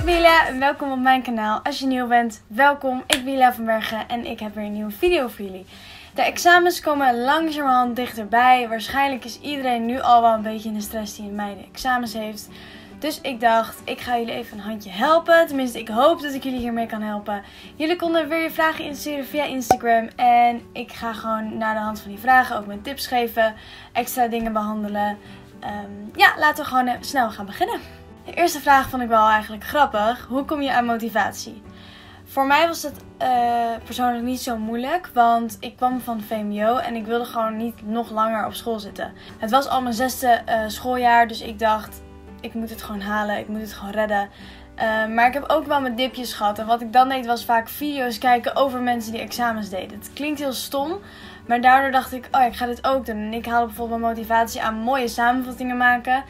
Ik ben Julia en welkom op mijn kanaal. Als je nieuw bent, welkom. Ik ben Julia van Bergen en ik heb weer een nieuwe video voor jullie. De examens komen langzamerhand dichterbij. Waarschijnlijk is iedereen nu al wel een beetje in de stress die in mei de examens heeft. Dus ik dacht, ik ga jullie even een handje helpen. Tenminste, ik hoop dat ik jullie hiermee kan helpen. Jullie konden weer je vragen insturen via Instagram. En ik ga gewoon naar de hand van die vragen ook mijn tips geven. Extra dingen behandelen. Ja, laten we gewoon snel gaan beginnen. De eerste vraag vond ik wel eigenlijk grappig. Hoe kom je aan motivatie? Voor mij was dat persoonlijk niet zo moeilijk, want ik kwam van VMBO en ik wilde gewoon niet nog langer op school zitten. Het was al mijn zesde schooljaar, dus ik dacht, ik moet het gewoon halen, ik moet het gewoon redden. Maar ik heb ook wel mijn dipjes gehad en wat ik dan deed was vaak video's kijken over mensen die examens deden. Het klinkt heel stom, maar daardoor dacht ik, oh ja, ik ga dit ook doen. En ik haalde bijvoorbeeld mijn motivatie aan mooie samenvattingen maken.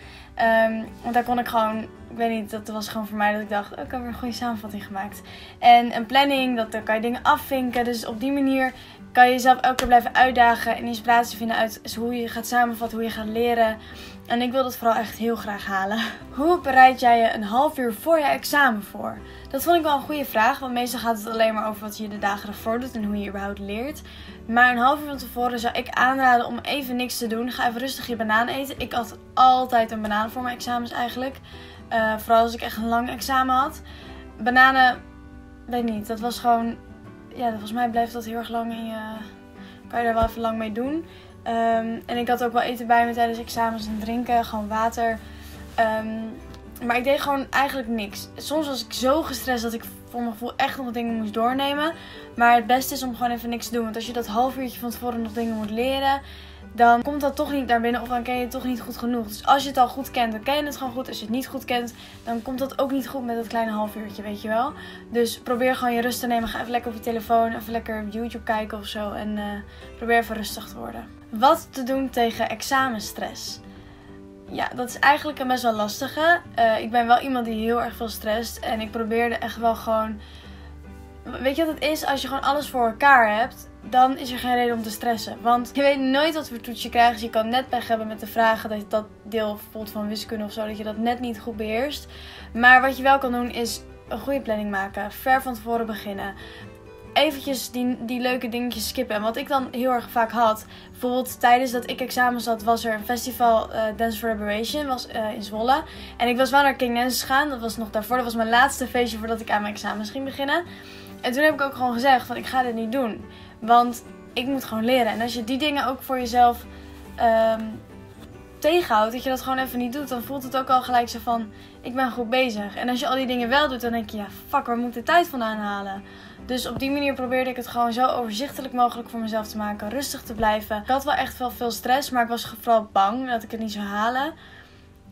Want daar kon ik gewoon, ik weet niet, dat was gewoon voor mij dat ik dacht, oh, ik heb weer een goede samenvatting gemaakt. En een planning, daar kan je dingen afvinken. Dus op die manier kan je jezelf elke keer blijven uitdagen en inspiratie vinden uit hoe je gaat samenvatten, hoe je gaat leren. En ik wil dat vooral echt heel graag halen. Hoe bereid jij je een half uur voor je examen voor? Dat vond ik wel een goede vraag, want meestal gaat het alleen maar over wat je de dagen ervoor doet en hoe je überhaupt leert. Maar een half uur van tevoren zou ik aanraden om even niks te doen. Ga even rustig je banaan eten. Ik had altijd een banaan voor mijn examens eigenlijk. Vooral als ik echt een lang examen had. Bananen, weet niet, dat was gewoon... Ja, volgens mij blijft dat heel erg lang in je... Kan je daar wel even lang mee doen. En ik had ook wel eten bij me tijdens examens en drinken. Gewoon water. Maar ik deed gewoon eigenlijk niks. Soms was ik zo gestrest dat ik voor mijn gevoel echt nog dingen moest doornemen. Maar het beste is om gewoon even niks te doen. Want als je dat half uurtje van tevoren nog dingen moet leren, dan komt dat toch niet naar binnen of dan ken je het toch niet goed genoeg. Dus als je het al goed kent, dan ken je het gewoon goed. Als je het niet goed kent, dan komt dat ook niet goed met dat kleine half uurtje, weet je wel. Dus probeer gewoon je rust te nemen. Ga even lekker op je telefoon, even lekker YouTube kijken of zo. En probeer even rustig te worden. Wat te doen tegen examenstress? Ja, dat is eigenlijk een best wel lastige. Ik ben wel iemand die heel erg veel stresst. En ik probeerde echt wel gewoon... Weet je wat het is? Als je gewoon alles voor elkaar hebt, dan is er geen reden om te stressen. Want je weet nooit wat voor toets je krijgt. Dus je kan net pech hebben met de vragen, dat je dat deel bijvoorbeeld van wiskunde of zo, dat je dat net niet goed beheerst. Maar wat je wel kan doen is een goede planning maken. Ver van tevoren beginnen. Eventjes die leuke dingetjes skippen. En wat ik dan heel erg vaak had, bijvoorbeeld tijdens dat ik examens had, was er een festival, Dance for Liberation, was in Zwolle. En ik was wel naar King Nansen gegaan, dat was nog daarvoor. Dat was mijn laatste feestje voordat ik aan mijn examens ging beginnen. En toen heb ik ook gewoon gezegd van, ik ga dit niet doen. Want ik moet gewoon leren. En als je die dingen ook voor jezelf tegenhoudt, dat je dat gewoon even niet doet, dan voelt het ook al gelijk zo van, ik ben goed bezig. En als je al die dingen wel doet, dan denk je, ja fuck, waar moet ik de tijd vandaan halen? Dus op die manier probeerde ik het gewoon zo overzichtelijk mogelijk voor mezelf te maken. Rustig te blijven. Ik had wel echt veel stress, maar ik was vooral bang dat ik het niet zou halen.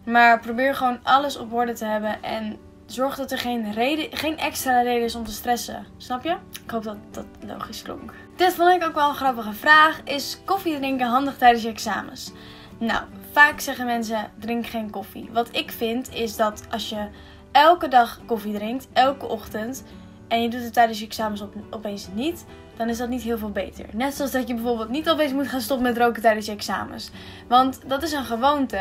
Maar probeer gewoon alles op orde te hebben. En zorg dat er geen extra reden is om te stressen. Snap je? Ik hoop dat dat logisch klonk. Dit vond ik ook wel een grappige vraag. Is koffie drinken handig tijdens je examens? Nou, vaak zeggen mensen, drink geen koffie. Wat ik vind is dat als je elke dag koffie drinkt, elke ochtend, en je doet het tijdens je examens opeens niet, dan is dat niet heel veel beter. Net zoals dat je bijvoorbeeld niet opeens moet gaan stoppen met roken tijdens je examens. Want dat is een gewoonte.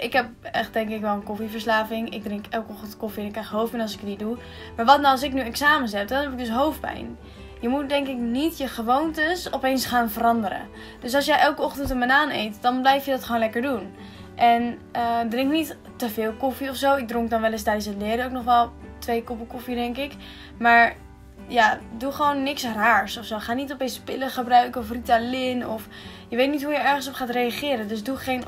Ik heb echt denk ik wel een koffieverslaving. Ik drink elke ochtend koffie en ik krijg hoofdpijn als ik het niet doe. Maar wat nou als ik nu examens heb, dan heb ik dus hoofdpijn. Je moet denk ik niet je gewoontes opeens gaan veranderen. Dus als jij elke ochtend een banaan eet, dan blijf je dat gewoon lekker doen. En drink niet te veel koffie of zo. Ik dronk dan wel eens tijdens het leren ook nog wel 2 koppen koffie, denk ik. Maar ja, doe gewoon niks raars of zo. Ga niet opeens pillen gebruiken of Ritalin of... Je weet niet hoe je ergens op gaat reageren. Dus doe geen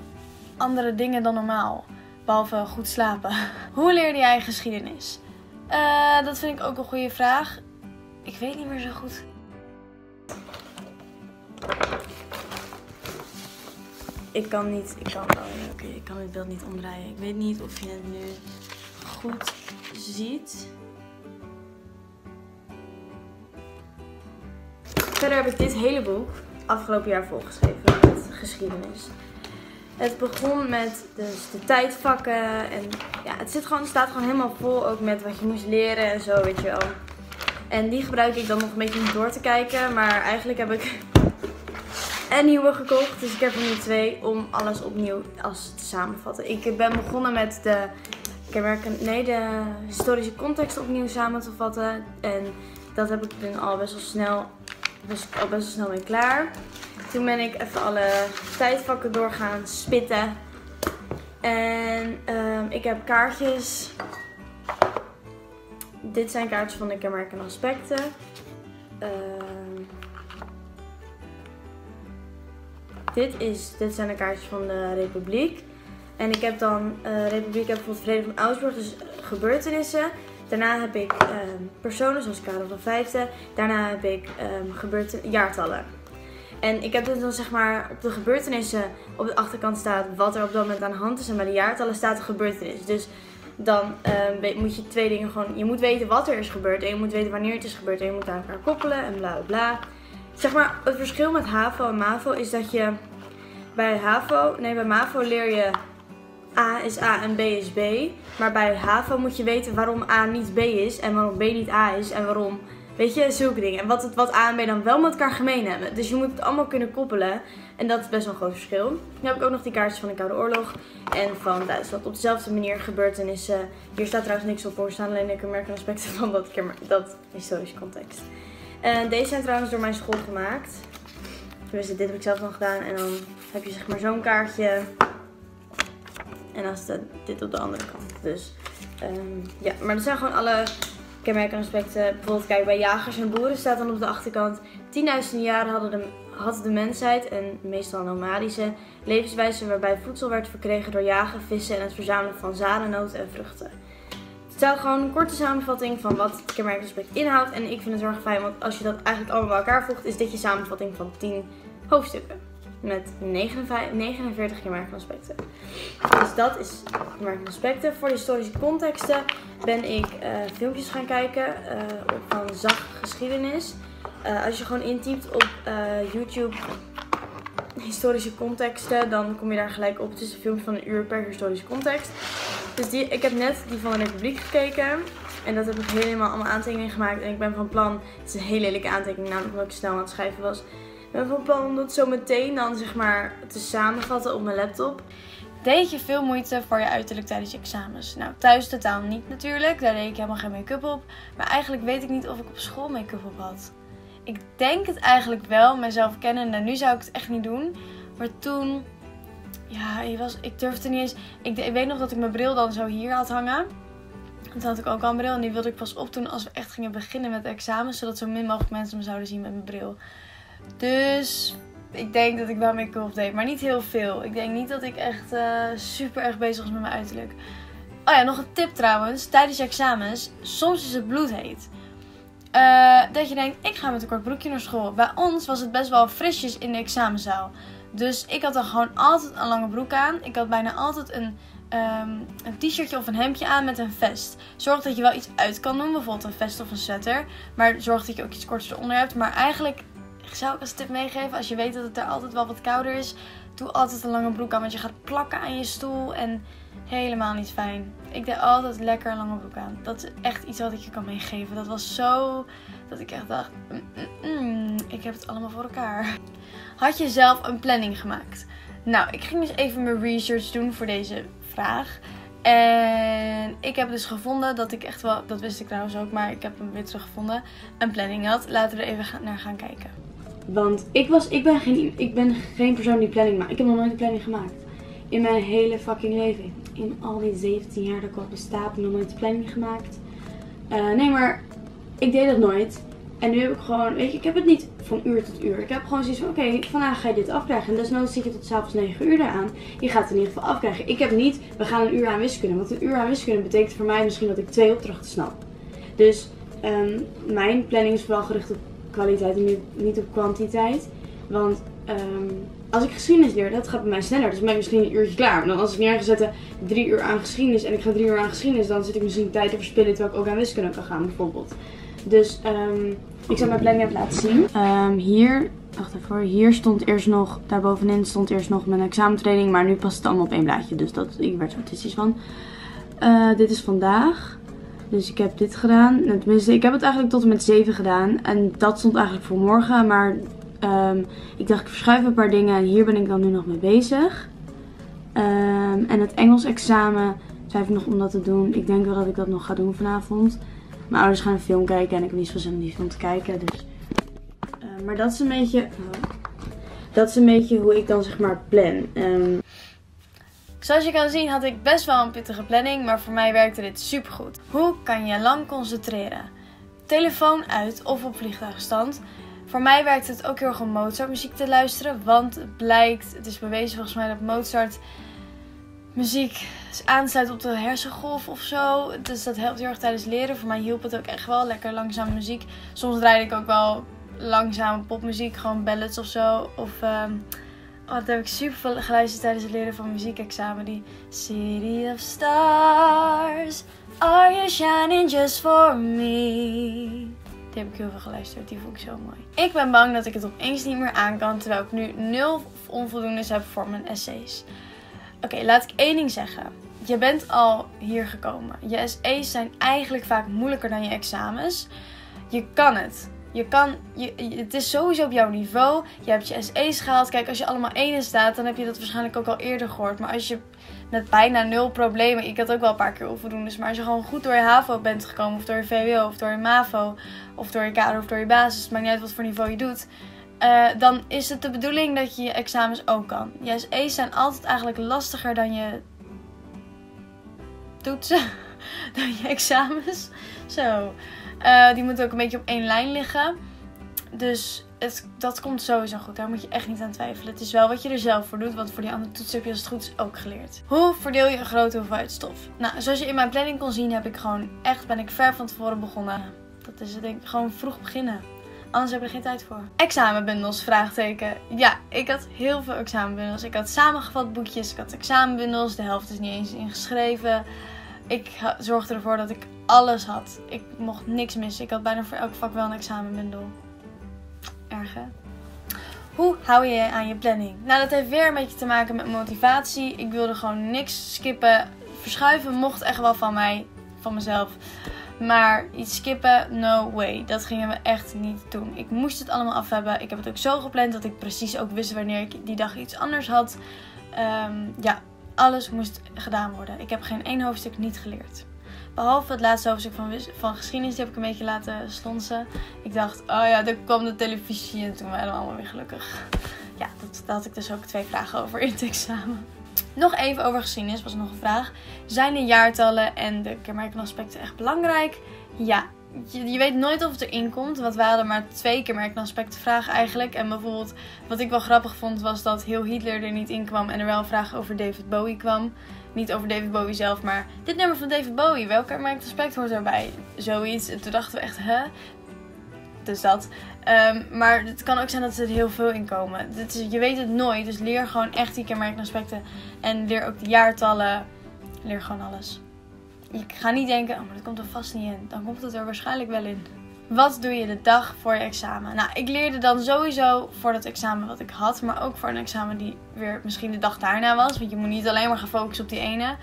andere dingen dan normaal. Behalve goed slapen. Hoe leerde jij geschiedenis? Dat vind ik ook een goede vraag. Ik weet niet meer zo goed. Ik kan het beeld niet omdraaien. Ik weet niet of je het nu goed ziet. Verder heb ik dit hele boek afgelopen jaar volgeschreven met geschiedenis. Het begon met dus de tijdvakken en ja, het staat gewoon helemaal vol ook met wat je moest leren en zo, weet je wel. En die gebruik ik dan nog een beetje om door te kijken, maar eigenlijk heb ik een nieuwe gekocht. Dus ik heb er nu 2 om alles opnieuw te samenvatten. Ik ben begonnen met de Ik werk aan de historische context opnieuw samen te vatten. En dat heb ik dan al best wel snel mee klaar. Toen ben ik even alle tijdvakken door gaan spitten. En ik heb kaartjes. Dit zijn kaartjes van de kenmerkende aspecten. Dit zijn de kaartjes van de Republiek. En ik heb dan Republiek, heb bijvoorbeeld Vrede van Augsburg, dus gebeurtenissen. Daarna heb ik personen, zoals Karel V. Daarna heb ik jaartallen. En ik heb dus dan zeg maar op de gebeurtenissen op de achterkant staat wat er op dat moment aan de hand is. En bij de jaartallen staat de gebeurtenis. Dus dan moet je twee dingen gewoon... Je moet weten wat er is gebeurd en je moet weten wanneer het is gebeurd. En je moet aan elkaar koppelen en bla bla bla. Zeg maar, het verschil met HAVO en MAVO is dat je bij MAVO leer je A is A en B is B. Maar bij HAVO moet je weten waarom A niet B is en waarom B niet A is en waarom... Weet je, zulke dingen. En wat A en B dan wel met elkaar gemeen hebben. Dus je moet het allemaal kunnen koppelen. En dat is best wel een groot verschil. Nu heb ik ook nog die kaartjes van de Koude Oorlog en van Duitsland. Op dezelfde manier gebeurtenissen. Hier staat trouwens niks op, voor staan alleen de kenmerkende aspecten van dat historische context. Deze zijn trouwens door mijn school gemaakt. Tenminste, dit heb ik zelf nog gedaan. En dan heb je zeg maar zo'n kaartje. En dan staat dit op de andere kant. Dus ja, maar dat zijn gewoon alle... kenmerkende aspecten. Bijvoorbeeld, kijk, bij jagers en boeren staat dan op de achterkant: 10.000 jaren had de mensheid, en meestal nomadische levenswijze, waarbij voedsel werd verkregen door jagen, vissen en het verzamelen van zaden, noten en vruchten. Het staat gewoon een korte samenvatting van wat het kenmerkende aspect inhoudt. En ik vind het heel erg fijn, want als je dat eigenlijk allemaal bij elkaar voegt, is dit je samenvatting van 10 hoofdstukken. Met 49 kenmerkende aspecten. Dus dat is kenmerkende aspecten. Voor de historische contexten ben ik filmpjes gaan kijken van Zaggeschiedenis. Als je gewoon intypt op YouTube historische contexten, dan kom je daar gelijk op. Het is een filmpje van een uur per historische context. Dus ik heb net die van de Republiek gekeken. En dat heb ik helemaal allemaal aantekeningen gemaakt. En ik ben van plan, het is een hele lelijke aantekening, namelijk omdat ik snel aan het schrijven was. Ik ben van plan om dat zo meteen dan zeg maar te samenvatten op mijn laptop. Deed je veel moeite voor je uiterlijk tijdens je examens? Nou, thuis totaal niet natuurlijk. Daar deed ik helemaal geen make-up op. Maar eigenlijk weet ik niet of ik op school make-up op had. Ik denk het eigenlijk wel, mezelf kennen. Nou, nu zou ik het echt niet doen. Maar toen... Ja, ik durfde niet eens... Ik weet nog dat ik mijn bril dan zo hier had hangen. Toen had ik ook al een bril en die wilde ik pas opdoen als we echt gingen beginnen met de examens. Zodat zo min mogelijk mensen me zouden zien met mijn bril. Dus ik denk dat ik wel make-up deed, maar niet heel veel. Ik denk niet dat ik echt super erg bezig was met mijn uiterlijk. Oh ja, nog een tip trouwens. Tijdens je examens, soms is het bloedheet. Dat je denkt, ik ga met een kort broekje naar school. Bij ons was het best wel frisjes in de examenzaal. Dus ik had dan gewoon altijd een lange broek aan. Ik had bijna altijd een t-shirtje of een hemdje aan met een vest. Zorg dat je wel iets uit kan doen, bijvoorbeeld een vest of een sweater. Maar zorg dat je ook iets korts eronder hebt. Maar eigenlijk... zou ik als tip meegeven, als je weet dat het er altijd wel wat kouder is, doe altijd een lange broek aan, want je gaat plakken aan je stoel en helemaal niet fijn. Ik deed altijd lekker een lange broek aan. Dat is echt iets wat ik je kan meegeven. Dat was zo dat ik echt dacht, ik heb het allemaal voor elkaar. Had je zelf een planning gemaakt? Nou, ik ging dus even mijn research doen voor deze vraag. En ik heb dus gevonden dat ik echt wel, dat wist ik trouwens ook, maar ik heb hem weer teruggevonden, een planning had. Laten we er even naar gaan kijken. Want ik ben geen persoon die planning maakt. Ik heb nog nooit een planning gemaakt. In mijn hele fucking leven. In al die 17 jaar dat ik al besta, heb ik nog nooit een planning gemaakt. Nee, maar ik deed dat nooit. En nu heb ik gewoon, weet je, ik heb het niet van uur tot uur. Ik heb gewoon zoiets van, oké, vandaag ga je dit afkrijgen. En desnoods zit je tot 's avonds 9 uur eraan. Je gaat het in ieder geval afkrijgen. Ik heb niet, we gaan een uur aan wiskunde. Want een uur aan wiskunde betekent voor mij misschien dat ik 2 opdrachten snap. Dus mijn planning is vooral gericht op kwaliteit en niet op kwantiteit. Want als ik geschiedenis leer, dat gaat bij mij sneller. Dus dan ben ik misschien een uurtje klaar. Maar dan als ik neer ga zetten 3 uur aan geschiedenis en ik ga 3 uur aan geschiedenis, dan zit ik misschien tijd te verspillen terwijl ik ook aan wiskunde kan gaan bijvoorbeeld. Dus ik zal mijn planning even laten zien. Hier, wacht even hoor, hier stond eerst nog, daarbovenin stond eerst nog mijn examentraining. Maar nu past het allemaal op één blaadje, dus ik werd er autistisch van. Dit is vandaag. Dus ik heb dit gedaan. Tenminste, ik heb het eigenlijk tot en met 7 gedaan. En dat stond eigenlijk voor morgen. Maar ik dacht, ik verschuif een paar dingen. En hier ben ik dan nu nog mee bezig. En het Engels examen Dus hij heeft nog om dat te doen. Ik denk wel dat ik dat nog ga doen vanavond. Mijn ouders gaan een film kijken en ik heb niet zoveel zin om die film te kijken. Dus. Maar dat is een beetje... dat is een beetje hoe ik dan zeg maar plan. Zoals je kan zien had ik best wel een pittige planning, maar voor mij werkte dit supergoed. Hoe kan je lang concentreren? Telefoon uit of op vliegtuigstand. Voor mij werkt het ook heel erg om Mozart muziek te luisteren, want het blijkt, het is bewezen volgens mij dat Mozart muziek aansluit op de hersengolf of zo. Dus dat helpt heel erg tijdens leren. Voor mij hielp het ook echt wel, lekker langzaam muziek. Soms draaide ik ook wel langzame popmuziek, gewoon ballads of zo. Of, dat heb ik super veel geluisterd tijdens het leren van muziekexamen. Die City of Stars, are you shining just for me? Die heb ik heel veel geluisterd, die vond ik zo mooi. Ik ben bang dat ik het opeens niet meer aan kan, terwijl ik nu 0 onvoldoendes heb voor mijn essays. Oké, laat ik één ding zeggen. Je bent al hier gekomen. Je essays zijn eigenlijk vaak moeilijker dan je examens. Je kan het. Het is sowieso op jouw niveau. Je hebt je essays gehaald. Kijk, als je allemaal 1 staat, dan heb je dat waarschijnlijk ook al eerder gehoord. Maar als je met bijna 0 problemen... Ik had ook wel een paar keer onvoldoendes. Dus, maar als je gewoon goed door je HAVO bent gekomen, of door je VWO, of door je MAVO, of door je kader, of door je basis, maakt niet uit wat voor niveau je doet, dan is het de bedoeling dat je je examens ook kan. Je essays zijn altijd eigenlijk lastiger dan je toetsen, dan je examens. Zo... die moeten ook een beetje op één lijn liggen. Dus dat komt sowieso goed. Daar moet je echt niet aan twijfelen. Het is wel wat je er zelf voor doet. Want voor die andere toetsen heb je als het goed is ook geleerd. Hoe verdeel je een grote hoeveelheid stof? Nou, zoals je in mijn planning kon zien heb ik gewoon echt... Ben ik ver van tevoren begonnen. Dat is het denk ik. Gewoon vroeg beginnen. Anders heb je er geen tijd voor. Examenbundels, vraagteken. Ja, ik had heel veel examenbundels. Ik had samengevat boekjes. Ik had examenbundels. De helft is niet eens ingeschreven. Ik zorgde ervoor dat ik alles had. Ik mocht niks missen. Ik had bijna voor elk vak wel een examenbundel. Erg, hè? Hoe hou je aan je planning? Nou, dat heeft weer een beetje te maken met motivatie. Ik wilde gewoon niks skippen. Verschuiven mocht echt wel van mij, van mezelf. Maar iets skippen, no way. Dat gingen we echt niet doen. Ik moest het allemaal af hebben. Ik heb het ook zo gepland dat ik precies ook wist wanneer ik die dag iets anders had. Ja. Alles moest gedaan worden. Ik heb geen 1 hoofdstuk niet geleerd. Behalve het laatste hoofdstuk van geschiedenis. Die heb ik een beetje laten slonsen. Ik dacht, oh ja, daar kwam de televisie. En toen waren we allemaal weer gelukkig. Ja, daar had ik dus ook 2 vragen over in het examen. Nog even over geschiedenis was nog een vraag. Zijn de jaartallen en de kenmerkenaspecten echt belangrijk? Ja, je weet nooit of het erin komt. Want we hadden maar 2 kenmerkenaspecten vragen eigenlijk. En bijvoorbeeld, wat ik wel grappig vond, was dat heel Hitler er niet in kwam. En er wel een vraag over David Bowie kwam. Niet over David Bowie zelf, maar dit nummer van David Bowie. Welk kenmerkenaspect hoort daarbij? Zoiets. En toen dachten we echt, hè? Dus dat. Maar het kan ook zijn dat er heel veel in komen. Je weet het nooit. Dus leer gewoon echt die kenmerkenaspecten. En leer ook de jaartallen. Leer gewoon alles. Ik ga niet denken, oh maar dat komt er vast niet in. Dan komt het er waarschijnlijk wel in. Wat doe je de dag voor je examen? Nou, ik leerde dan sowieso voor dat examen wat ik had. Maar ook voor een examen die weer misschien de dag daarna was. Want je moet niet alleen maar gaan focussen op die ene.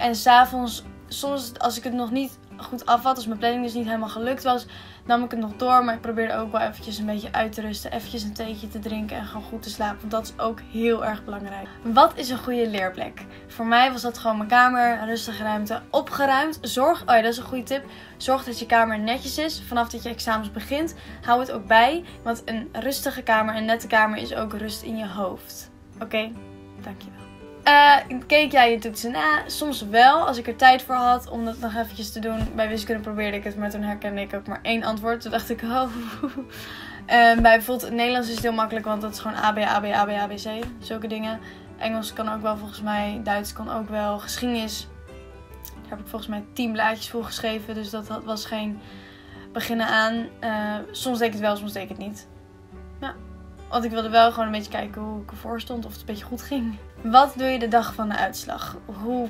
En s'avonds, soms als ik het nog niet goed af had. Als mijn planning dus niet helemaal gelukt was. Nam ik het nog door. Maar ik probeerde ook wel eventjes een beetje uit te rusten. Eventjes een theetje te drinken en gewoon goed te slapen. Want dat is ook heel erg belangrijk. Wat is een goede leerplek? Voor mij was dat gewoon mijn kamer. Een rustige ruimte. Opgeruimd. Zorg. Oh ja, dat is een goede tip. Zorg dat je kamer netjes is. Vanaf dat je examens begint. Hou het ook bij. Want een rustige kamer, een nette kamer is ook rust in je hoofd. Oké? Dankjewel. Keek jij je toetsen na? Soms wel, als ik er tijd voor had om dat nog eventjes te doen. Bij wiskunde probeerde ik het, maar toen herkende ik ook maar 1 antwoord. Toen dacht ik, oh. Bij bijvoorbeeld het Nederlands is het heel makkelijk, want dat is gewoon A, B, A, B, A, B, A, B, C. Zulke dingen. Engels kan ook wel volgens mij, Duits kan ook wel. Geschiedenis, daar heb ik volgens mij 10 blaadjes voor geschreven. Dus dat was geen beginnen aan. Soms deed ik het wel, soms deed ik het niet. Ja. Want ik wilde wel gewoon een beetje kijken hoe ik ervoor stond. Of het een beetje goed ging. Wat doe je de dag van de uitslag? Hoe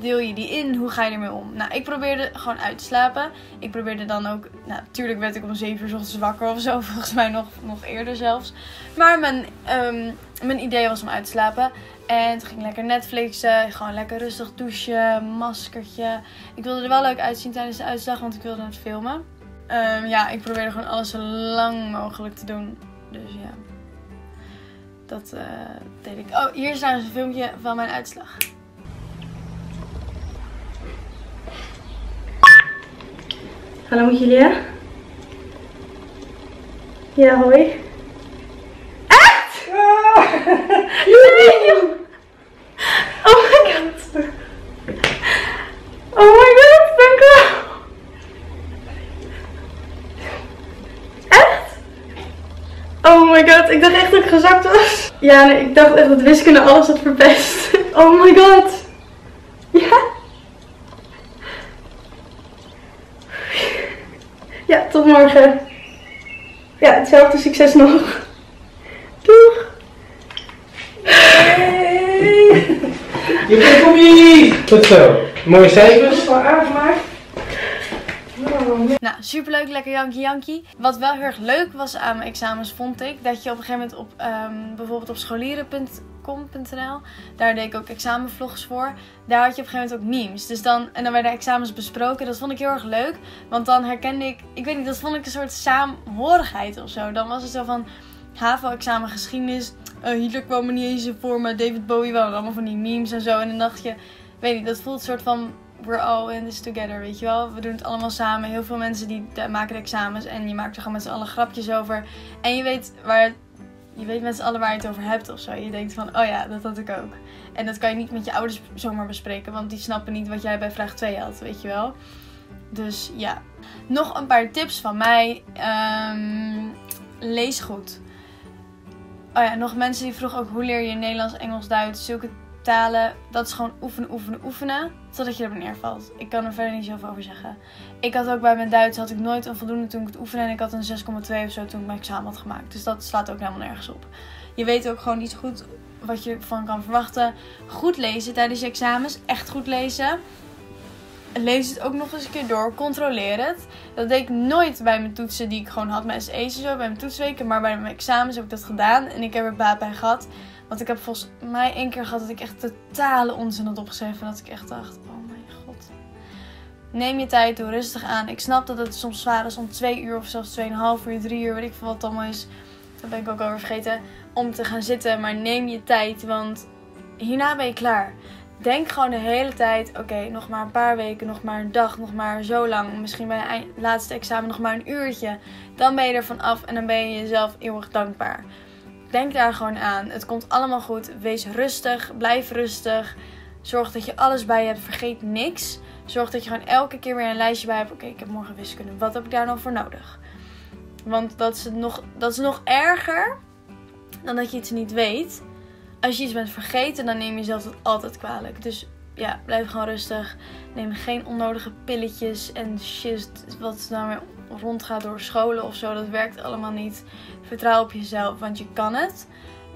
deel je die in? Hoe ga je ermee om? Nou, ik probeerde gewoon uit te slapen. Ik probeerde dan ook... Nou, natuurlijk werd ik om 7 uur ochtends wakker of zo. Volgens mij nog eerder zelfs. Maar mijn idee was om uit te slapen. En toen ging ik lekker Netflixen. Gewoon lekker rustig douchen. Maskertje. Ik wilde er wel leuk uitzien tijdens de uitslag. Want ik wilde het filmen. Ja, ik probeerde gewoon alles zo lang mogelijk te doen. Dus ja, dat deed ik. Oh, hier is trouwens een filmpje van mijn uitslag. Hallo met Julia. Ja, hoi. Echt? Ah! Nee, oh my god. Oh my god, dank u wel. Echt? Oh my god, ik dacht echt dat ik gezakt was. Ja, nee, ik dacht echt dat wiskunde alles had verpest. Oh my god. Ja? Ja, tot morgen. Ja, hetzelfde succes nog. Doeg! Hey. Je bent op jullie! Tot zo. Mooie cijfers. Ik heb het al aangemaakt. Nou, superleuk, lekker jankie. Wat wel heel erg leuk was aan mijn examens, vond ik, dat je op een gegeven moment op bijvoorbeeld op scholieren.com.nl, daar deed ik ook examenvlogs voor, daar had je op een gegeven moment ook memes. Dus dan werden examens besproken. Dat vond ik heel erg leuk, want dan herkende ik weet niet, dat vond ik een soort saamhorigheid of zo. Dan was het zo van, HAVO-examen geschiedenis, Hitler kwam er niet eens in voor, maar David Bowie wel, allemaal van die memes en zo. En dan dacht je, weet niet, dat voelt een soort van... We're all in this together, weet je wel. We doen het allemaal samen. Heel veel mensen die maken de examens. En je maakt er gewoon met z'n allen grapjes over. En je weet met z'n allen waar je het over hebt of zo. Je denkt van, oh ja, dat had ik ook. En dat kan je niet met je ouders zomaar bespreken. Want die snappen niet wat jij bij vraag 2 had, weet je wel. Dus ja. Nog een paar tips van mij. Lees goed. Oh ja, nog mensen die vroegen ook, hoe leer je Nederlands, Engels, Duits, zulke talen, dat is gewoon oefenen, totdat je er beneden valt. Ik kan er verder niet zoveel over zeggen. Ik had ook bij mijn Duits, had ik nooit een voldoende toen ik het oefende. En ik had een 6,2 of zo toen ik mijn examen had gemaakt. Dus dat slaat ook helemaal nergens op. Je weet ook gewoon niet goed wat je van kan verwachten. Goed lezen tijdens je examens. Echt goed lezen. Lees het ook nog eens een keer door. Controleer het. Dat deed ik nooit bij mijn toetsen die ik gewoon had. Mijn essays en zo, bij mijn toetsweken. Maar bij mijn examens heb ik dat gedaan. En ik heb er baat bij gehad. Want ik heb volgens mij 1 keer gehad dat ik echt totale onzin had opgeschreven. Dat ik echt dacht, oh mijn god. Neem je tijd, doe rustig aan. Ik snap dat het soms zwaar is om 2 uur of zelfs 2,5 uur, 3 uur, weet ik veel wat het allemaal is. Dat ben ik ook alweer vergeten. Om te gaan zitten, maar neem je tijd, want hierna ben je klaar. Denk gewoon de hele tijd, oké, nog maar een paar weken, nog maar een dag, nog maar zo lang. Misschien bij je laatste examen nog maar een uurtje. Dan ben je er van af en dan ben je jezelf eeuwig dankbaar. Denk daar gewoon aan. Het komt allemaal goed. Wees rustig. Blijf rustig. Zorg dat je alles bij je hebt. Vergeet niks. Zorg dat je gewoon elke keer weer een lijstje bij hebt. Oké, ik heb morgen wiskunde. Wat heb ik daar nou voor nodig? Want dat is nog erger dan dat je iets niet weet. Als je iets bent vergeten, dan neem je jezelf dat altijd kwalijk. Dus ja, blijf gewoon rustig. Neem geen onnodige pilletjes en shit wat nou weer rondgaat door scholen of zo. Dat werkt allemaal niet. Vertrouw op jezelf, want je kan het.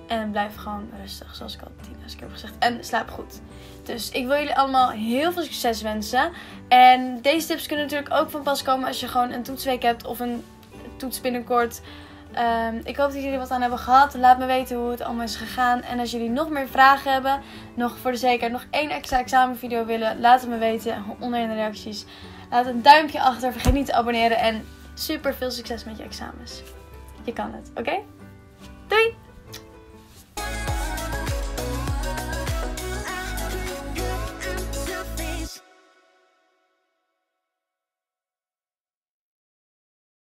En blijf gewoon rustig, zoals ik al 10.000 keer heb gezegd. En slaap goed. Dus ik wil jullie allemaal heel veel succes wensen. En deze tips kunnen natuurlijk ook van pas komen als je gewoon een toetsweek hebt of een toets binnenkort. Ik hoop dat jullie wat aan hebben gehad. Laat me weten hoe het allemaal is gegaan. En als jullie nog meer vragen hebben, nog voor de zekerheid nog 1 extra examenvideo willen, laat het me weten onder in de reacties. Laat een duimpje achter, vergeet niet te abonneren en super veel succes met je examens. Je kan het, oké? Doei!